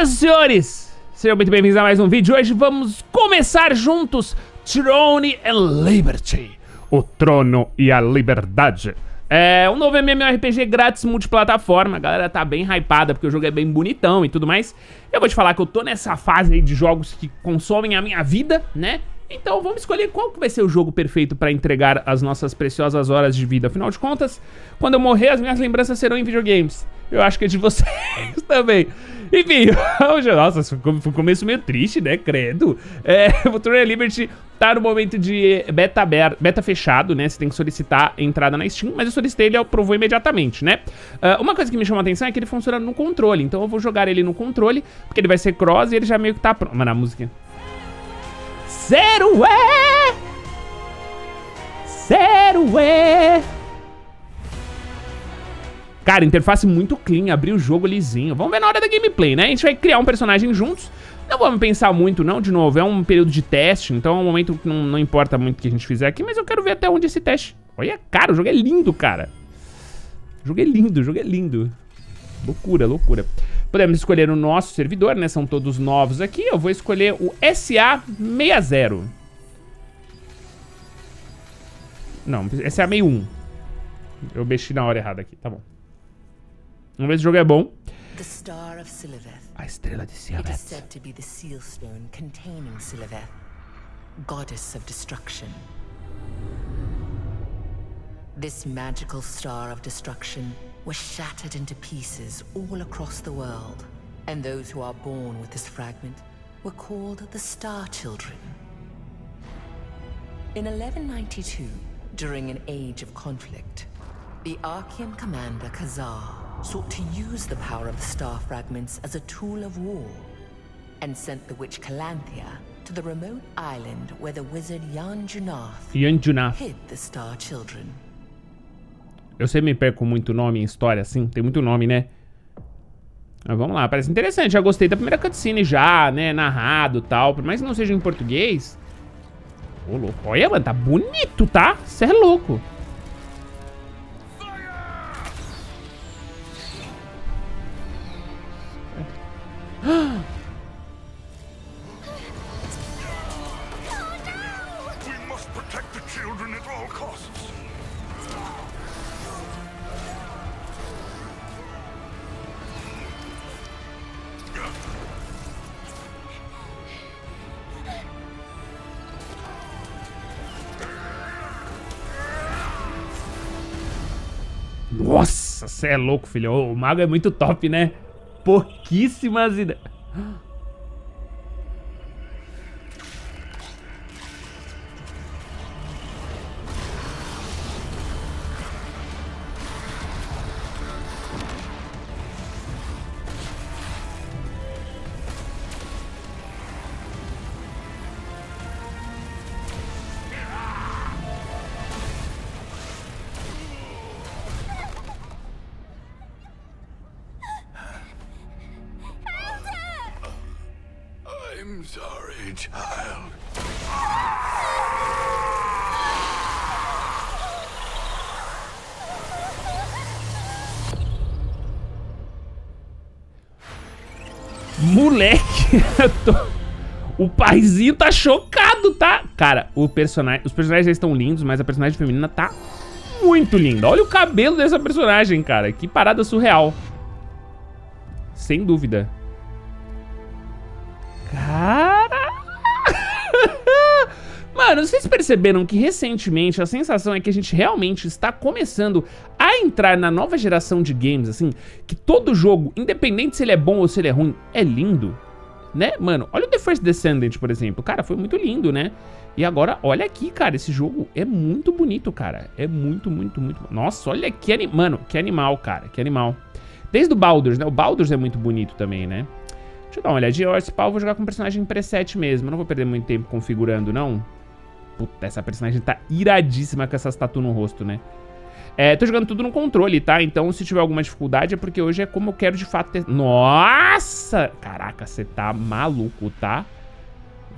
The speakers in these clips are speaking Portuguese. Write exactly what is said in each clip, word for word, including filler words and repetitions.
Senhoras e senhores, sejam muito bem-vindos a mais um vídeo. Hoje vamos começar juntos Throne and Liberty, o trono e a liberdade. É um novo M M O R P G grátis multiplataforma. A galera tá bem hypada porque o jogo é bem bonitão e tudo mais. Eu vou te falar que eu tô nessa fase aí de jogos que consomem a minha vida, né? Então vamos escolher qual que vai ser o jogo perfeito pra entregar as nossas preciosas horas de vida. Afinal de contas, quando eu morrer, as minhas lembranças serão em videogames. Eu acho que é de vocês também. Enfim, nossa, foi um começo meio triste, né? Credo. É, o Throne and Liberty tá no momento de beta, beta fechado, né? Você tem que solicitar a entrada na Steam, mas eu solicitei ele e aprovou imediatamente, né? Uh, uma coisa que me chamou a atenção é que ele funciona no controle. Então eu vou jogar ele no controle, porque ele vai ser cross e ele já meio que tá pronto. Mano, a música... Zero é! Zero é! Cara, interface muito clean, abrir o jogo lisinho. Vamos ver na hora da gameplay, né? A gente vai criar um personagem juntos. Não vamos pensar muito, não, de novo. É um período de teste, então é um momento que não, não importa muito o que a gente fizer aqui. Mas eu quero ver até onde esse teste... Olha, cara, o jogo é lindo, cara. O jogo é lindo, o jogo é lindo. Loucura, loucura. Podemos escolher o nosso servidor, né? São todos novos aqui. Eu vou escolher o S A sessenta. Não, S A sessenta e um. Eu mexi na hora errada aqui, tá bom. Vamos ver se o jogo é bom. A estrela de Silveth. Goddess of destruction. This magical star of destruction was shattered into pieces all across the world, and those who are born with this fragment were called the Star Children. In eleven ninety-two, during an age of conflict, the Archim Commander Kazar sought to use the power of the star fragments as a tool of war, and sent the witch Kalanthia to the remote island where the wizard Yann Junath, Yann Junath. hid the Star Children. Eu sempre me perco muito nome em história, assim. Tem muito nome, né? Mas vamos lá, parece interessante. Já gostei da primeira cutscene já, né? Narrado e tal. Por mais que não seja em português. Ô, louco. Olha, mano, tá bonito, tá? Você é louco. Ah! Nossa, você é louco, filho. O mago é muito top, né? Pouquíssimas ideias. I'm sorry, child. Moleque, tô... o paizinho tá chocado, tá? Cara, o personagem, os personagens já estão lindos, mas a personagem feminina tá muito linda. Olha o cabelo dessa personagem, cara. Que parada surreal. Sem dúvida. Cara... Mano, vocês perceberam que recentemente a sensação é que a gente realmente está começando a entrar na nova geração de games, assim, que todo jogo, independente se ele é bom ou se ele é ruim, é lindo, né? Mano, olha o The First Descendant, por exemplo. Cara, foi muito lindo, né? E agora, olha aqui, cara, esse jogo é muito bonito, cara. É muito, muito, muito... Nossa, olha que animal... Mano, que animal, cara, que animal. Desde o Baldur's, né? O Baldur's é muito bonito também, né? Deixa eu dar uma olhadinha, eu esse pau vou jogar com personagem preset mesmo, eu não vou perder muito tempo configurando, não. Puta, essa personagem tá iradíssima com essas tatu no rosto, né? É, tô jogando tudo no controle, tá? Então se tiver alguma dificuldade é porque hoje é como eu quero de fato ter... Nossa! Caraca, você tá maluco, tá?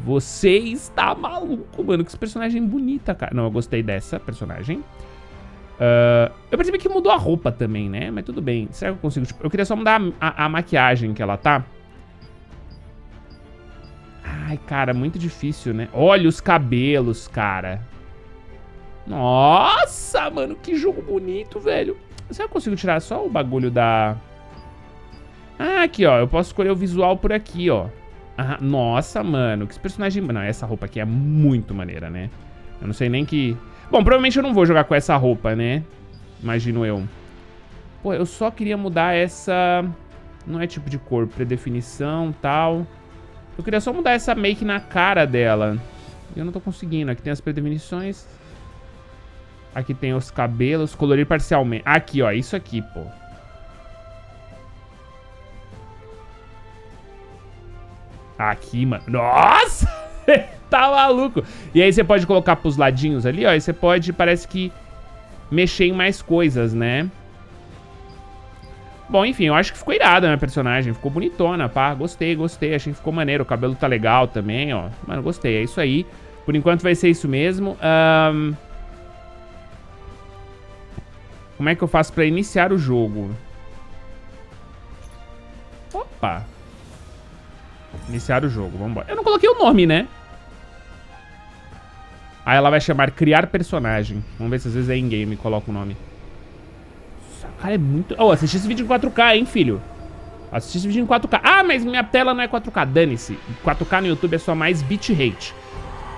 Você está maluco, mano, que personagem bonita, cara. Não, eu gostei dessa personagem. Uh, eu percebi que mudou a roupa também, né? Mas tudo bem, será que eu consigo... Tipo, eu queria só mudar a, a, a maquiagem que ela tá... Ai, cara, muito difícil, né? Olha os cabelos, cara. Nossa, mano, que jogo bonito, velho. Será que eu consigo tirar só o bagulho da... Ah, aqui, ó. Eu posso escolher o visual por aqui, ó. Ah, nossa, mano, que personagem... Não, essa roupa aqui é muito maneira, né? Eu não sei nem que... Bom, provavelmente eu não vou jogar com essa roupa, né? Imagino eu. Pô, eu só queria mudar essa... Não é tipo de cor, predefinição e tal. Eu queria só mudar essa make na cara dela. Eu não tô conseguindo. Aqui tem as predefinições. Aqui tem os cabelos. Colorir parcialmente. Aqui, ó. Isso aqui, pô. Aqui, mano. Nossa! Tá maluco. E aí você pode colocar pros ladinhos ali, ó. E você pode, parece que, mexer em mais coisas, né? Bom, enfim, eu acho que ficou irada a minha personagem. Ficou bonitona, pá. Gostei, gostei. Achei que ficou maneiro. O cabelo tá legal também, ó. Mano, gostei. É isso aí. Por enquanto vai ser isso mesmo. Ahn... Um... Como é que eu faço pra iniciar o jogo? Opa! Iniciar o jogo, vambora. Eu não coloquei o nome, né? Aí ela vai chamar criar personagem. Vamos ver se às vezes é in-game, coloca o nome. Cara, é muito... Oh, assisti esse vídeo em quatro K, hein, filho? Assisti esse vídeo em quatro K. Ah, mas minha tela não é quatro K, dane-se. quatro K no YouTube é só mais bitrate.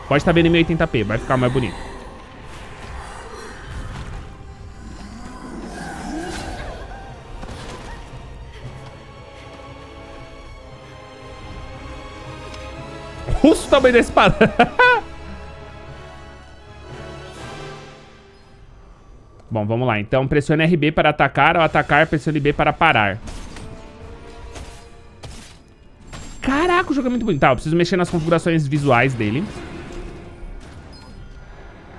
Pode estar vendo em mil e oitenta p, vai ficar mais bonito. Russo também da espada. Bom, vamos lá. Então, pressione R B para atacar. Ao atacar, pressione B para parar. Caraca, o jogo é muito bonito. Tá, eu preciso mexer nas configurações visuais dele.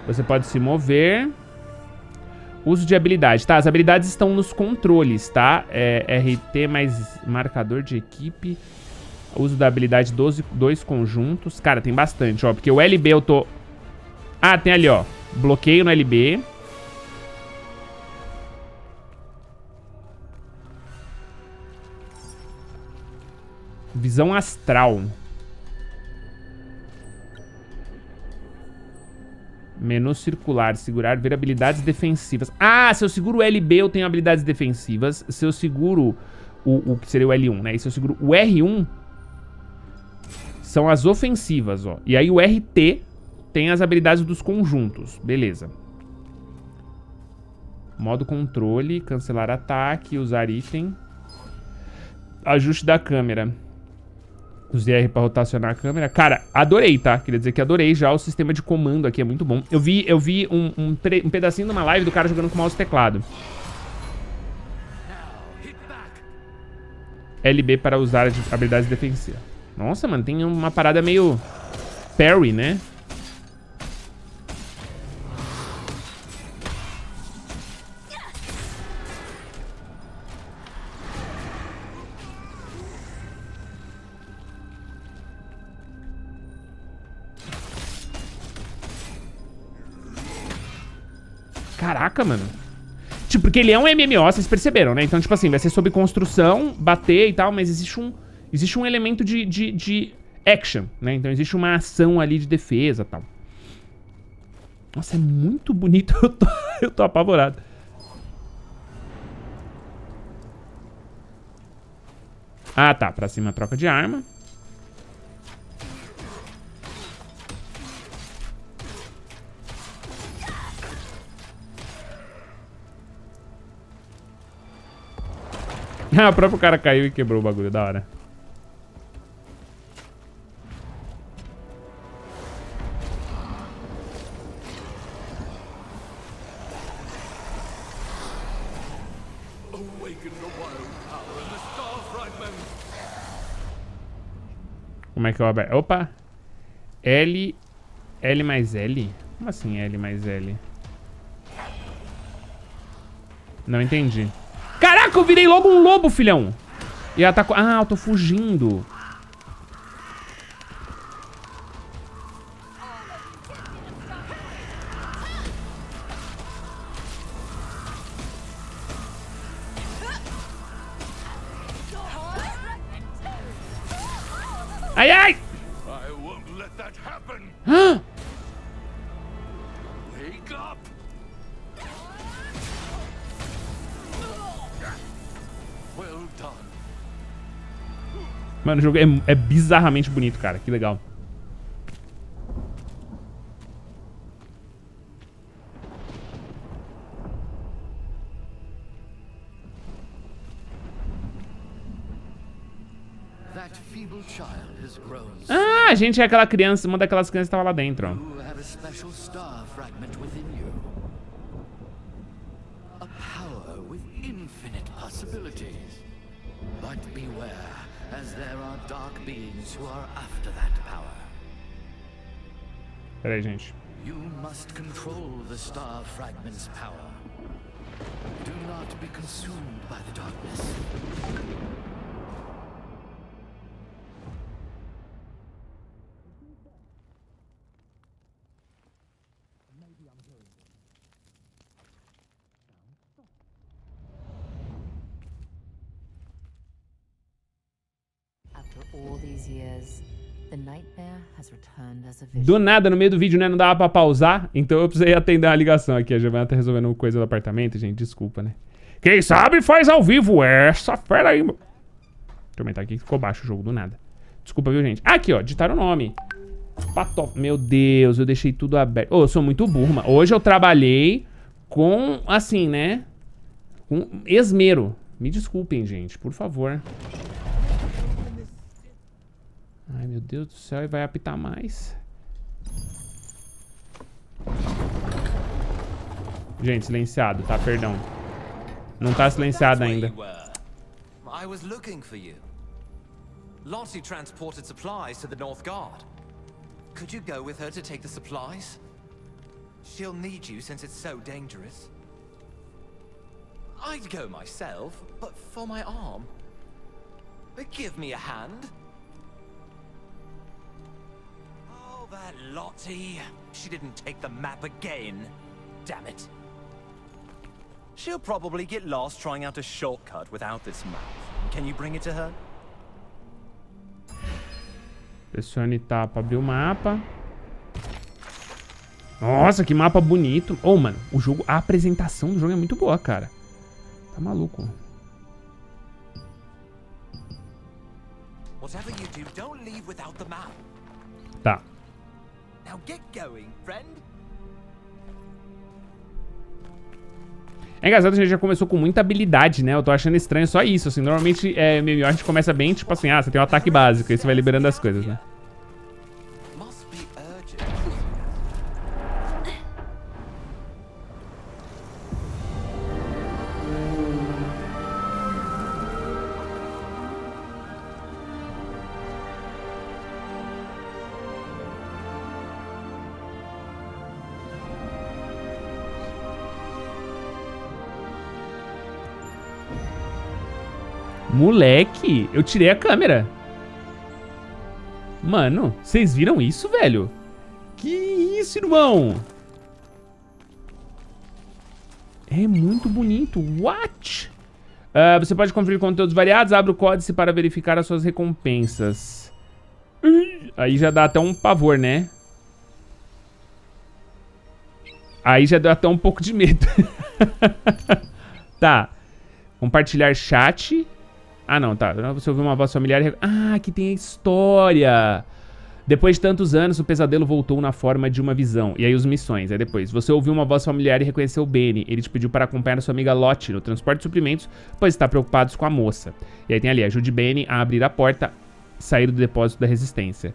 Você pode se mover. Uso de habilidade. Tá, as habilidades estão nos controles, tá? É, R T mais marcador de equipe... Uso da habilidade doze, dois conjuntos. Cara, tem bastante, ó. Porque o L B eu tô... Ah, tem ali, ó. Bloqueio no L B. Visão astral. Menu circular. Segurar, ver habilidades defensivas. Ah, se eu seguro o L B, eu tenho habilidades defensivas. Se eu seguro o, o que seria o L um, né? E se eu seguro o R um... São as ofensivas, ó. E aí o R T tem as habilidades dos conjuntos. Beleza. Modo controle, cancelar ataque, usar item. Ajuste da câmera. Use R pra rotacionar a câmera. Cara, adorei, tá? Queria dizer que adorei já. O sistema de comando aqui é muito bom. Eu vi, eu vi um, um, um pedacinho de uma live do cara jogando com mouse e teclado. L B para usar habilidades defensivas. Nossa, mano, tem uma parada meio parry, né? Caraca, mano. Tipo, porque ele é um M M O, vocês perceberam, né? Então, tipo assim, vai ser sobre construção, bater e tal, mas existe um... Existe um elemento de, de, de action, né? Então existe uma ação ali de defesa e tal. Nossa, é muito bonito. Eu tô, eu tô apavorado. Ah, tá. Pra cima, troca de arma. Ah, o próprio cara caiu e quebrou o bagulho. Da hora. Como é que eu abro? Opa! L... L mais L? Como assim L mais L? Não entendi. Caraca, eu virei logo um lobo, filhão! E ela tá... Ah, eu tô fugindo. Ai, ai! that happen? Wake up. Well done. Mano, o jogo é, é bizarramente bonito, cara. Que legal. Ah, a gente é aquela criança, uma daquelas crianças que tava lá dentro. Peraí, gente. You must control the star fragment's power. Do not be consumed by the darkness. Do nada, no meio do vídeo, né? Não dava pra pausar. Então eu precisei atender a ligação aqui. A Giovanna tá resolvendo coisa do apartamento, gente. Desculpa, né? Quem sabe faz ao vivo. Essa fera aí, mano. Deixa eu aumentar aqui que ficou baixo o jogo do nada. Desculpa, viu, gente? Aqui, ó. Digitaram o nome. Pato... Meu Deus, eu deixei tudo aberto. Ô, oh, eu sou muito burro. Hoje eu trabalhei com, assim, né? Com esmero. Me desculpem, gente. Por favor. Ai, meu Deus do céu, e vai apitar mais. Gente, silenciado, tá? Perdão. Não tá silenciado ainda. I was looking for you. Lottie transported supplies to the North Guard. Could you go with her to take the supplies? She'll need you since it's so dangerous. I'd go myself, but for my arm. But give me a hand. That Lottie, she didn't take the map again. Damn it. She'll probably get lost trying out a shortcut without this map. Can you bring it to her? Pressione tab para abrir o mapa. Nossa, que mapa bonito. Ô, oh, mano, o jogo, a apresentação do jogo é muito boa, cara. Tá maluco. Whatever you do, don't leave without the map. Tá. É engraçado, a gente já começou com muita habilidade, né? Eu tô achando estranho só isso, assim. Normalmente, é, M M O, a gente começa bem, tipo assim, ah, você tem um ataque básico, aí você vai liberando as coisas, né? Moleque, eu tirei a câmera. Mano, vocês viram isso, velho? Que isso, irmão? É muito bonito. What? Uh, você pode conferir conteúdos variados. Abre o códice para verificar as suas recompensas. Aí já dá até um pavor, né? Aí já dá até um pouco de medo. Tá. Compartilhar chat... Ah, não, tá. Você ouviu uma voz familiar e... Ah, aqui tem a história. Depois de tantos anos, o pesadelo voltou na forma de uma visão. E aí os missões. Aí depois, você ouviu uma voz familiar e reconheceu o Benny. Ele te pediu para acompanhar sua amiga Lottie no transporte de suprimentos, pois está preocupado com a moça. E aí tem ali, ajude Benny a abrir a porta, sair do depósito da resistência.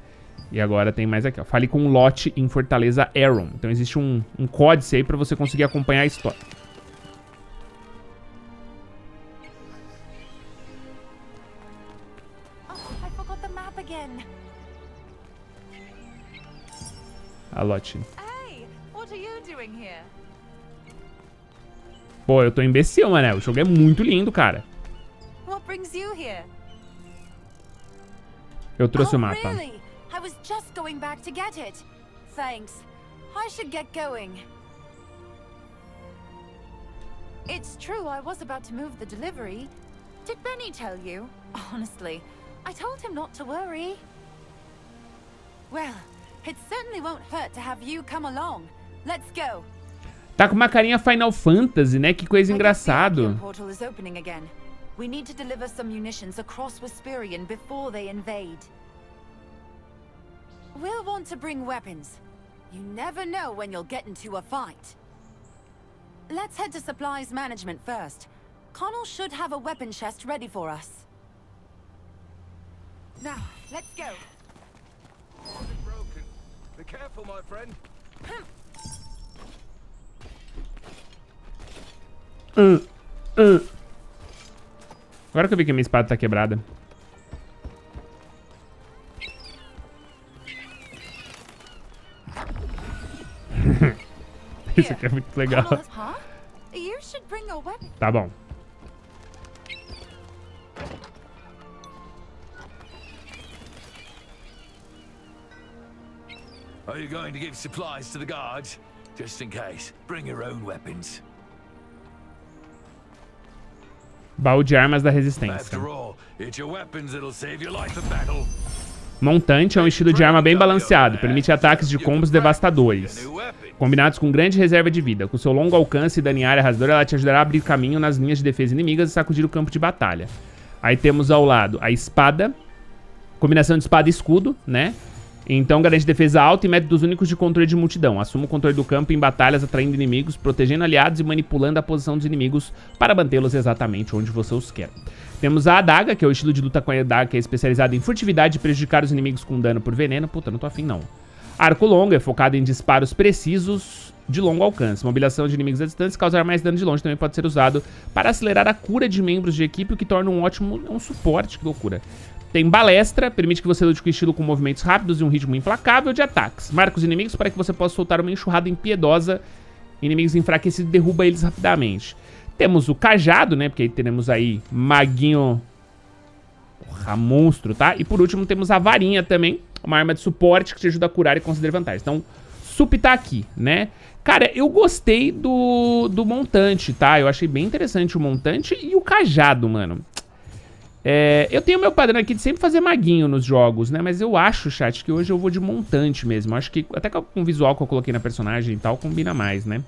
E agora tem mais aqui, ó. Fale com Lottie em Fortaleza Eren. Então existe um, um códice aí para você conseguir acompanhar a história. A Lottie. Pô, eu tô imbecil, mano. O jogo é muito lindo, cara. Eu trouxe o mapa. It's true, I was about to move the delivery. Did Benny tell you? Honestly, I told him not to worry. Well, Tá com uma carinha Final Fantasy, né? Que coisa engraçado. Let's head to supplies management first. Connell should have a weapon chest ready for us. Now, let's go. Wasn't broken. Be careful, my friend. Uh, uh. Agora que eu vi que a minha espada tá quebrada. Isso aqui é muito legal. Tá bom. Are you going to give supplies to the guards? Just in case. Bring your own weapons. Baú de armas da resistência. Montante é um estilo de arma bem balanceado, permite ataques de combos devastadores, combinados com grande reserva de vida. Com seu longo alcance e dano em área arrasadora, ela te ajudará a abrir caminho nas linhas de defesa inimigas e sacudir o campo de batalha. Aí temos ao lado a espada, combinação de espada e escudo, né? Então garante defesa alta e métodos únicos de controle de multidão. Assuma o controle do campo em batalhas, atraindo inimigos, protegendo aliados e manipulando a posição dos inimigos para mantê-los exatamente onde você os quer. Temos a adaga, que é o estilo de luta com a adaga, que é especializado em furtividade e prejudicar os inimigos com dano por veneno. Puta, não tô afim não. Arco longo, é focado em disparos precisos de longo alcance. Mobilização de inimigos à distância, causar mais dano de longe, também pode ser usado para acelerar a cura de membros de equipe, o que torna um ótimo um suporte, que loucura. Tem balestra, permite que você lute com estilo com movimentos rápidos e um ritmo implacável de ataques. Marca os inimigos para que você possa soltar uma enxurrada impiedosa. Inimigos enfraquecidos, derruba eles rapidamente. Temos o cajado, né? Porque aí teremos aí maguinho... Porra, monstro, tá? E por último temos a varinha também. Uma arma de suporte que te ajuda a curar e conceder vantagens. Então, sup tá aqui, né? Cara, eu gostei do, do montante, tá? Eu achei bem interessante o montante e o cajado, mano. É, eu tenho meu padrão aqui de sempre fazer maguinho nos jogos, né? Mas eu acho, chat, que hoje eu vou de montante mesmo. Acho que até com o visual que eu coloquei na personagem e tal, combina mais, né?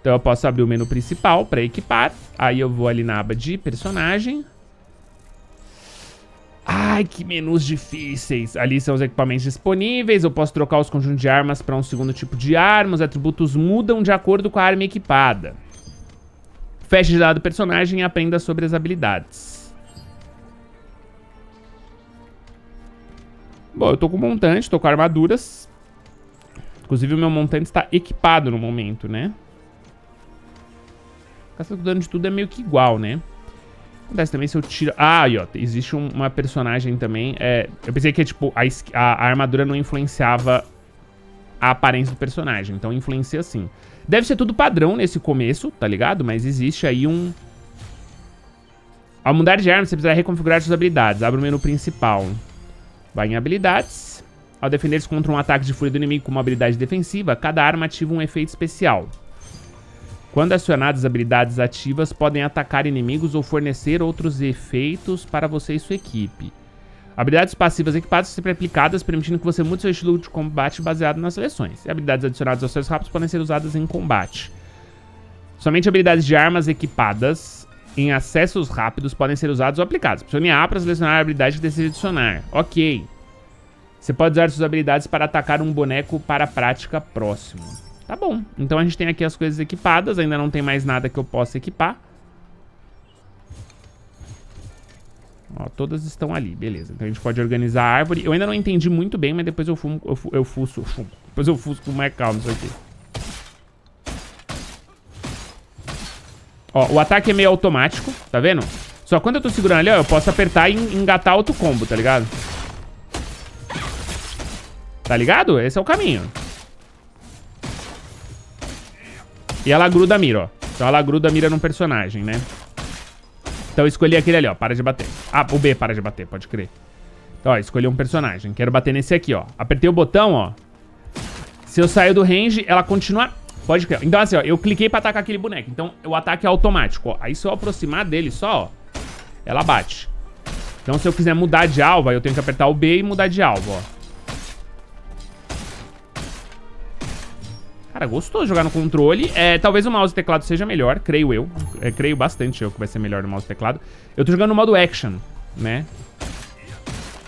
Então eu posso abrir o menu principal pra equipar. Aí eu vou ali na aba de personagem. Ai, que menus difíceis. Ali são os equipamentos disponíveis. Eu posso trocar os conjuntos de armas pra um segundo tipo de arma. Os atributos mudam de acordo com a arma equipada. Feche de lado o personagem e aprenda sobre as habilidades. Bom, eu tô com montante, tô com armaduras. Inclusive o meu montante está equipado no momento, né? O dano de tudo é meio que igual, né? Acontece também se eu tiro... Ah, aí, ó, existe um, uma personagem também. É... Eu pensei que, tipo, a, a, a armadura não influenciava a aparência do personagem. Então influencia sim. Deve ser tudo padrão nesse começo, tá ligado? Mas existe aí um... Ao mudar de arma, você precisa reconfigurar suas habilidades. Abre o menu principal. Vai em habilidades. Ao defender-se contra um ataque de fúria do inimigo com uma habilidade defensiva, cada arma ativa um efeito especial. Quando acionadas, habilidades ativas podem atacar inimigos ou fornecer outros efeitos para você e sua equipe. Habilidades passivas equipadas são sempre aplicadas, permitindo que você mude seu estilo de combate baseado nas seleções. E habilidades adicionadas aos seus rápidos podem ser usadas em combate. Somente habilidades de armas equipadas... Em acessos rápidos podem ser usados ou aplicados. Pressione A para selecionar a habilidade que deseja adicionar. Ok. Você pode usar suas habilidades para atacar um boneco para a prática próximo. Tá bom. Então a gente tem aqui as coisas equipadas. Ainda não tem mais nada que eu possa equipar. Ó, todas estão ali. Beleza. Então a gente pode organizar a árvore. Eu ainda não entendi muito bem, mas depois eu fumo, eu, fumo, eu fuço. Fumo. Depois eu fuço com mais calma isso aqui. Ó, o ataque é meio automático, tá vendo? Só quando eu tô segurando ali, ó, eu posso apertar e engatar outro combo, tá ligado? Tá ligado? Esse é o caminho. E ela gruda a mira, ó. Então ela gruda a mira num personagem, né? Então eu escolhi aquele ali, ó. Para de bater. Ah, o B para de bater, pode crer. Então, ó, escolhi um personagem. Quero bater nesse aqui, ó. Apertei o botão, ó. Se eu sair do range, ela continua... Pode criar. Então assim, ó, eu cliquei pra atacar aquele boneco. Então o ataque é automático, ó. Aí se eu aproximar dele só, ó, ela bate. Então se eu quiser mudar de alvo, aí eu tenho que apertar o B e mudar de alvo, ó. Cara, gostou jogar no controle. É, talvez o mouse e teclado seja melhor, creio eu. É, creio bastante eu que vai ser melhor no mouse e teclado. Eu tô jogando no modo action, né?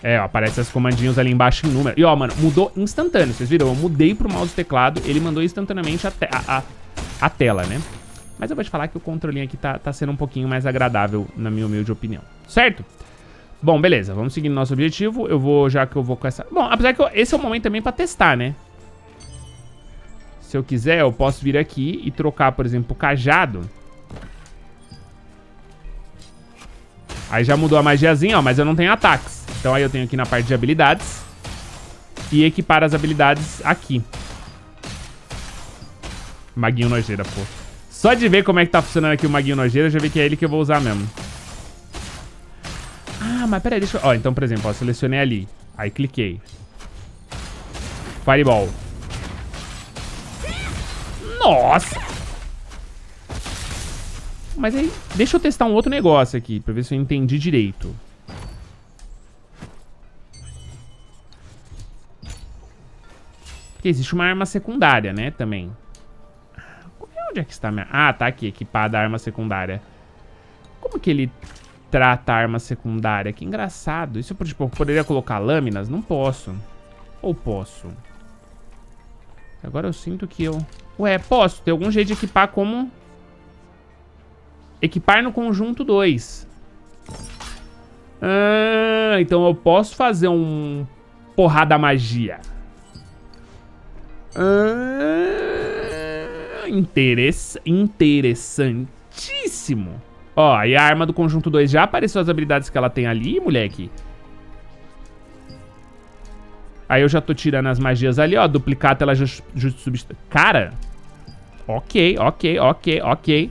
É, ó, aparecem os comandinhos ali embaixo em número. E, ó, mano, mudou instantâneo. Vocês viram? Eu mudei pro mouse e teclado. Ele mandou instantaneamente a, te a, a, a tela, né? Mas eu vou te falar que o controlinho aqui tá, tá sendo um pouquinho mais agradável, na minha humilde opinião. Certo? Bom, beleza. Vamos seguindo nosso objetivo. Eu vou, já que eu vou com essa... Bom, apesar que eu, esse é o momento também pra testar, né? Se eu quiser, eu posso vir aqui e trocar, por exemplo, o cajado. Aí já mudou a magiazinha, ó, mas eu não tenho ataques. Então aí eu tenho aqui na parte de habilidades. E equipar as habilidades aqui. Maguinho nojeira, pô. Só de ver como é que tá funcionando aqui o Maguinho Nojeira, eu já vi que é ele que eu vou usar mesmo. Ah, mas peraí, deixa eu... Ó, então, por exemplo, ó, selecionei ali. Aí cliquei. Fireball. Nossa! Mas aí, deixa eu testar um outro negócio aqui, pra ver se eu entendi direito. Porque existe uma arma secundária, né, também. Onde é que está minha... Ah, tá aqui, equipada a arma secundária. Como que ele trata a arma secundária? Que engraçado. Isso, tipo, eu poderia colocar lâminas? Não posso. Ou posso? Agora eu sinto que eu... Ué, posso. Tem algum jeito de equipar como... Equipar no conjunto dois. Ah, então eu posso fazer um... Porrada magia. Ah... Interess... Interessantíssimo. Ó, e a arma do conjunto dois já apareceu as habilidades que ela tem ali, moleque. Aí eu já tô tirando as magias ali, ó. Duplicata, ela just, just substitui. Cara, ok, ok, ok, ok.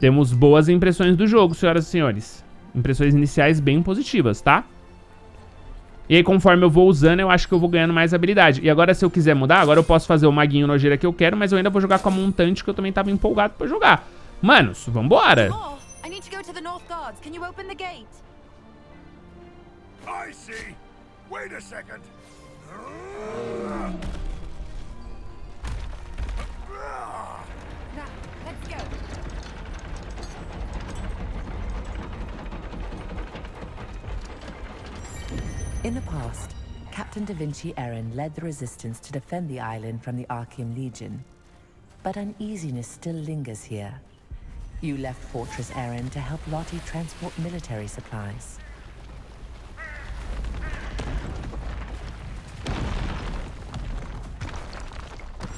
Temos boas impressões do jogo, senhoras e senhores. Impressões iniciais bem positivas, tá? E aí, conforme eu vou usando, eu acho que eu vou ganhando mais habilidade. E agora, se eu quiser mudar, agora eu posso fazer o maguinho nojeira que eu quero, mas eu ainda vou jogar com a montante, que eu também tava empolgado pra jogar. Manos, vambora! In the past, Captain Da Vinci Eren led the resistance to defend the island from the Archeum Legion. But uneasiness still lingers here. You left Fortress Eren to help Lottie transport military supplies.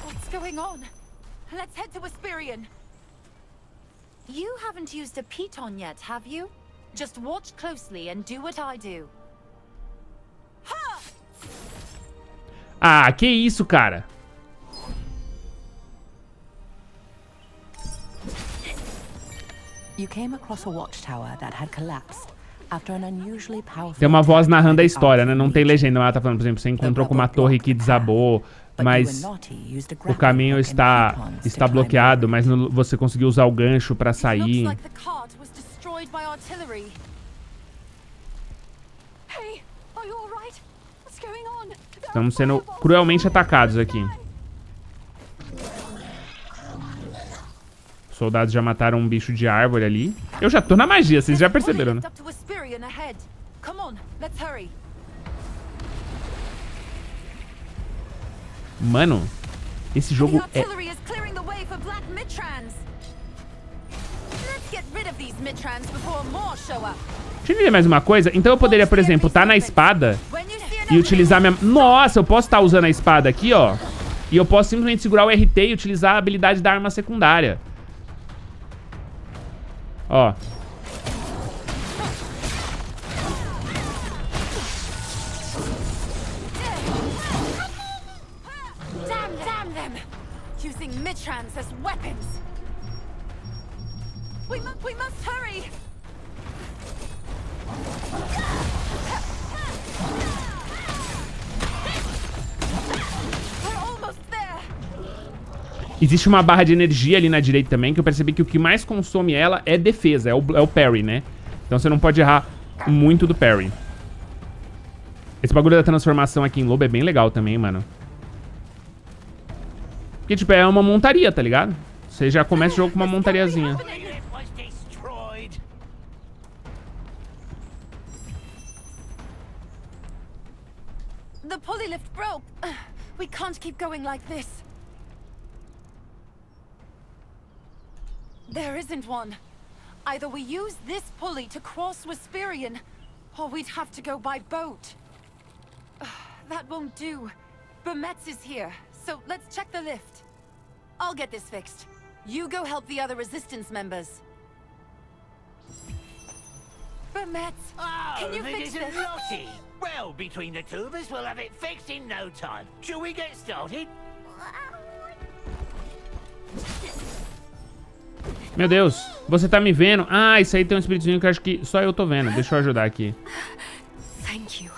What's going on? Let's head to Asperian. You haven't used a piton yet, have you? Just watch closely and do what I do. Ah, que isso, cara? Tem uma voz narrando a história, né? Não tem legenda, ela tá falando, por exemplo, você encontrou com uma torre que desabou, mas o caminho está, está bloqueado, mas não, você conseguiu usar o gancho pra sair. Estamos sendo cruelmente atacados aqui. Os soldados já mataram um bicho de árvore ali. Eu já tô na magia, vocês já perceberam, né? Mano, esse jogo é... Deixa eu ver mais uma coisa. Então eu poderia, por exemplo, tá na espada... E utilizar minha... Nossa, eu posso estar usando a espada aqui, ó. E eu posso simplesmente segurar o R T e utilizar a habilidade da arma secundária. Ó. Existe uma barra de energia ali na direita também, que eu percebi que o que mais consome ela é defesa, é o, é o parry, né? Então você não pode errar muito do parry. Esse bagulho da transformação aqui em lobo é bem legal também, mano. Porque, tipo, é uma montaria, tá ligado? Você já começa o jogo com uma montariazinha. The polylift broke. We can't keep going like this. There isn't one. Either we use this pulley to cross Wesperian, or we'd have to go by boat. Uh, that won't do. Bermetz is here, so let's check the lift. I'll get this fixed. You go help the other resistance members. Bermetz, oh, can you fix this? Lottie. Well, between the two of us, we'll have it fixed in no time. Shall we get started? Meu Deus, você tá me vendo? Ah, isso aí tem um espíritozinho que acho que só eu tô vendo. Deixa eu ajudar aqui. Thank you.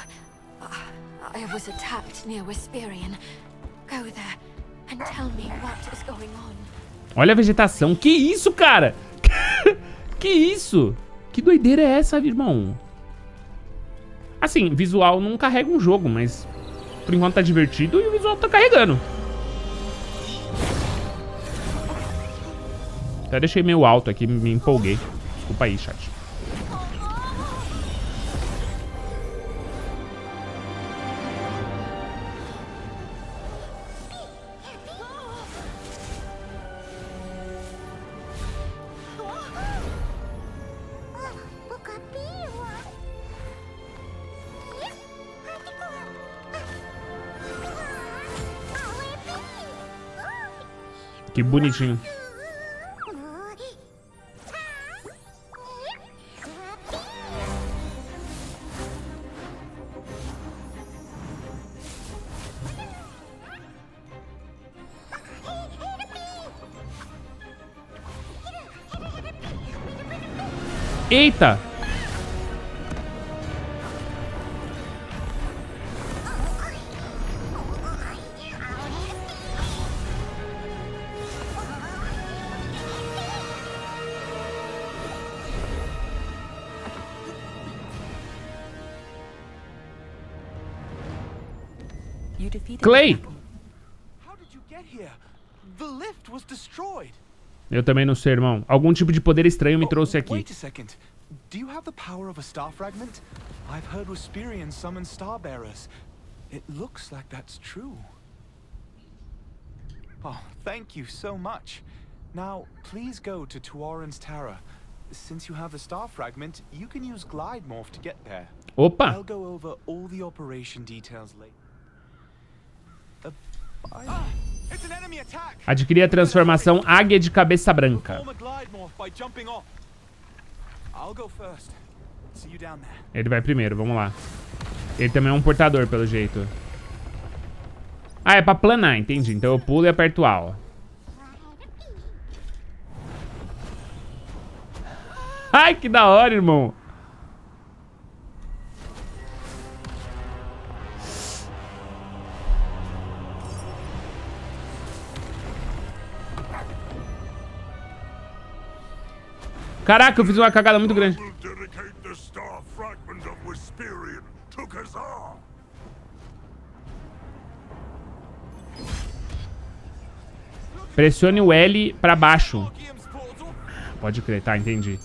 I was attacked near Wesperian. Go there and tell me what is going on. Olha a vegetação. Que isso, cara? Que isso? Que doideira é essa, irmão? Assim, visual não carrega um jogo, mas por enquanto tá divertido e o visual tá carregando. Até deixei meio alto aqui, me empolguei. Desculpa aí, chat. Que bonitinho. Eita! Clay! Eu também não sei, irmão. Algum tipo de poder estranho me trouxe aqui. Do you have the power of a star fragment? I've heard Wesperians summon star bearers. It looks like that's true. Oh, thank you so much. Now, please go to Tuaran's Tara. Since you have the star fragment, you can use glide morph to get there. Opa. I'll go over all the operation details later. Uh, I... ah, it's an enemy attack. Adquiri a transformação Águia de Cabeça Branca. Ele vai primeiro, vamos lá. Ele também é um portador, pelo jeito. Ah, é pra planar, entendi. Então eu pulo e aperto A. Ai, que da hora, irmão. Caraca, eu fiz uma cagada muito grande. Pressione o L pra baixo. Pode crer, tá, entendi.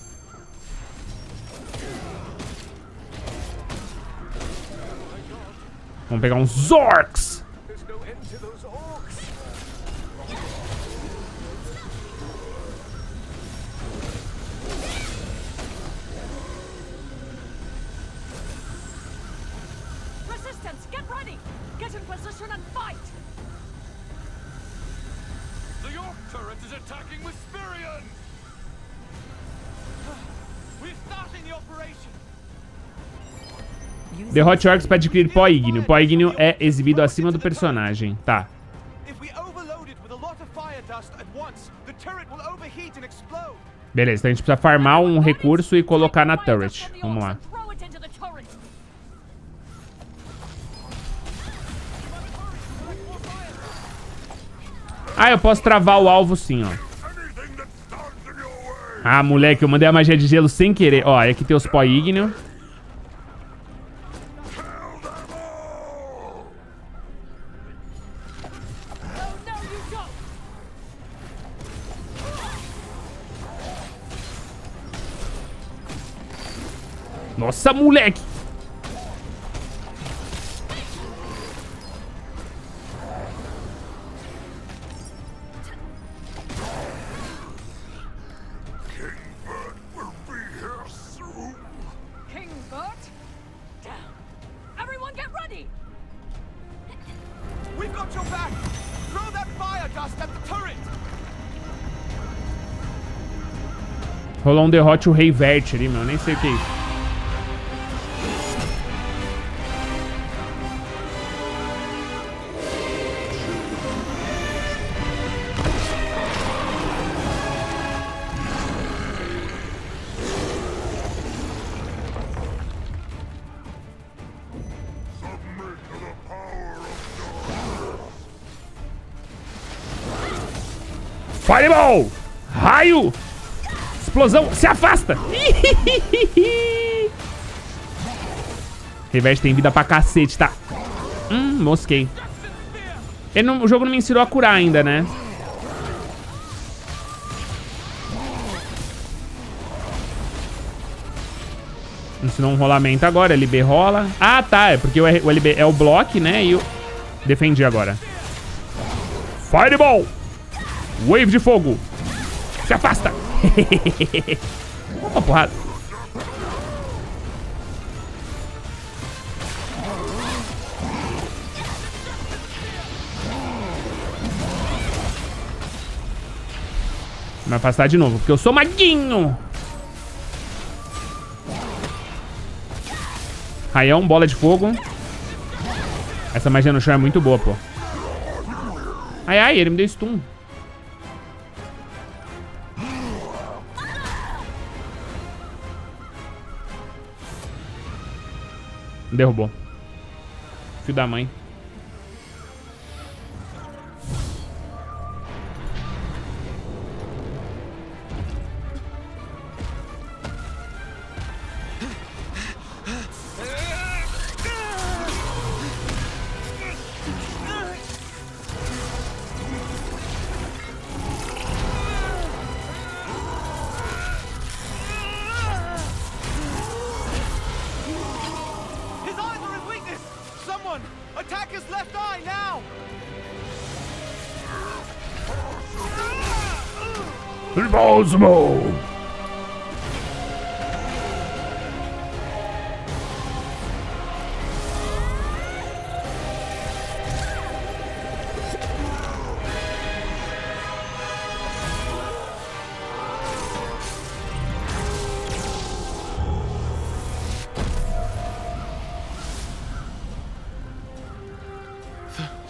Vamos pegar uns Zorks. Derrote orcs para adquirir pó ígneo. Pó ígneo é exibido acima do personagem. Tá. Beleza, então a gente precisa farmar um recurso e colocar na turret. Vamos lá. Ah, eu posso travar o alvo sim, ó. Ah, moleque, eu mandei a magia de gelo sem querer. Ó, aqui tem os pó ígneo. Nossa, moleque! Rolar um derrote o Rei Vert ali, meu. Nem sei o que é isso. Fireball! Raio! Explosão! Se afasta! Reverte tem vida pra cacete, tá? Hum, mosquei. Ele não, o jogo não me ensinou a curar ainda, né? Ensinou um rolamento agora. L B rola. Ah, tá. É porque o L B é o block, né? E eu defendi agora. Fireball! Wave de fogo! Se afasta! Uma porrada. Vai afastar de novo, porque eu sou maguinho. Raião, bola de fogo. Essa magia no chão é muito boa, pô. Ai, ai, ele me deu stun. Derrubou. Filho da mãe.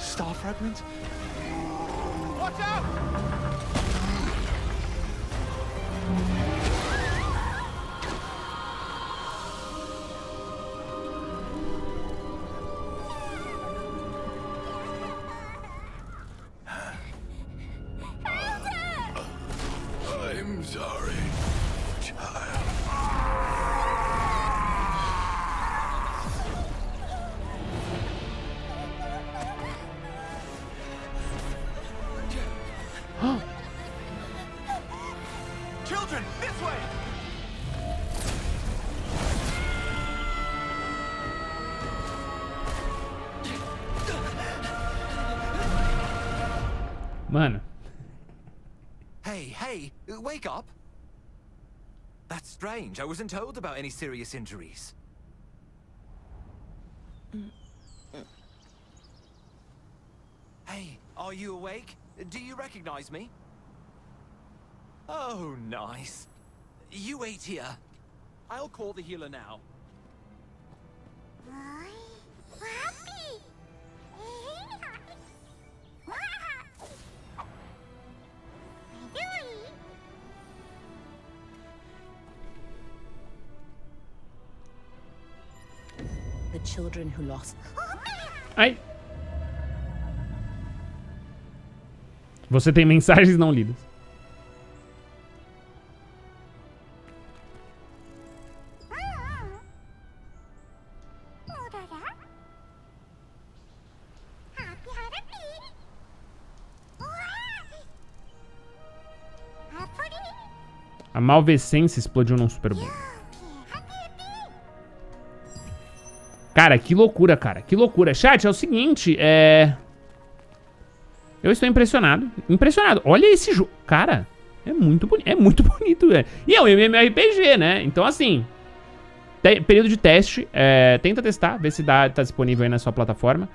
Star fragment? Watch out! Mano. Hey, hey, wake up. That's strange. I wasn't told about any serious injuries. Hey, are you awake? Do you recognize me? Oh, nice. You wait here. I'll call the healer now. Children who lost. Ai. Você tem mensagens não lidas. A Malvescência explodiu num super bom. Cara, que loucura, cara. Que loucura. Chat, é o seguinte, é... eu estou impressionado. Impressionado. Olha esse jogo. Cara, é muito bonito. É muito bonito, velho. E é um M M O R P G, né? Então, assim... período de teste. É, tenta testar, ver se dá, tá disponível aí na sua plataforma.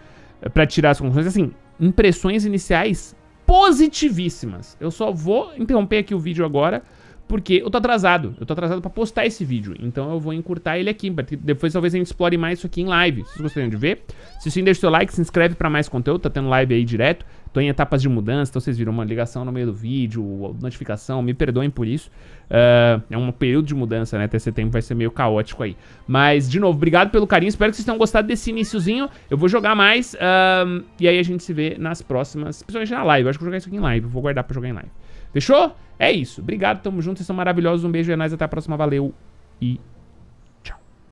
Pra tirar as conclusões. Assim, impressões iniciais positivíssimas. Eu só vou interromper aqui o vídeo agora... porque eu tô atrasado, eu tô atrasado pra postar esse vídeo. Então eu vou encurtar ele aqui, depois talvez a gente explore mais isso aqui em live. Se vocês gostariam de ver, se sim, deixa o seu like, se inscreve pra mais conteúdo, tá tendo live aí direto. Tô em etapas de mudança, então vocês viram uma ligação no meio do vídeo, notificação, me perdoem por isso. uh, É um período de mudança, né, até setembro vai ser meio caótico aí. Mas, de novo, obrigado pelo carinho, espero que vocês tenham gostado desse iniciozinho. Eu vou jogar mais, uh, e aí a gente se vê nas próximas, principalmente na live. Eu acho que eu vou jogar isso aqui em live, eu vou guardar pra jogar em live. Fechou? É isso. Obrigado, tamo junto, vocês são maravilhosos. Um beijo, é nóis, até a próxima, valeu e...